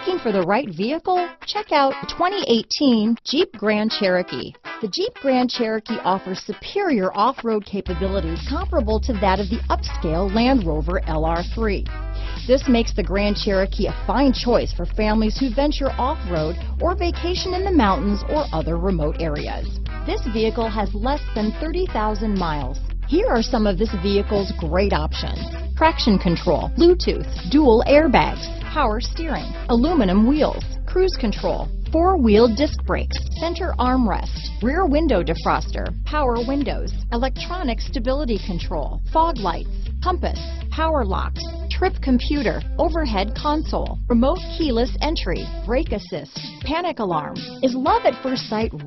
Looking for the right vehicle? Check out 2018 Jeep Grand Cherokee. The Jeep Grand Cherokee offers superior off-road capabilities comparable to that of the upscale Land Rover LR3. This makes the Grand Cherokee a fine choice for families who venture off-road or vacation in the mountains or other remote areas. This vehicle has less than 30,000 miles. Here are some of this vehicle's great options: traction control, Bluetooth, dual airbags, power steering, aluminum wheels, cruise control, four-wheel disc brakes, center armrest, rear window defroster, power windows, electronic stability control, fog lights, compass, power locks, trip computer, overhead console, remote keyless entry, brake assist, panic alarm. Is love at first sight real?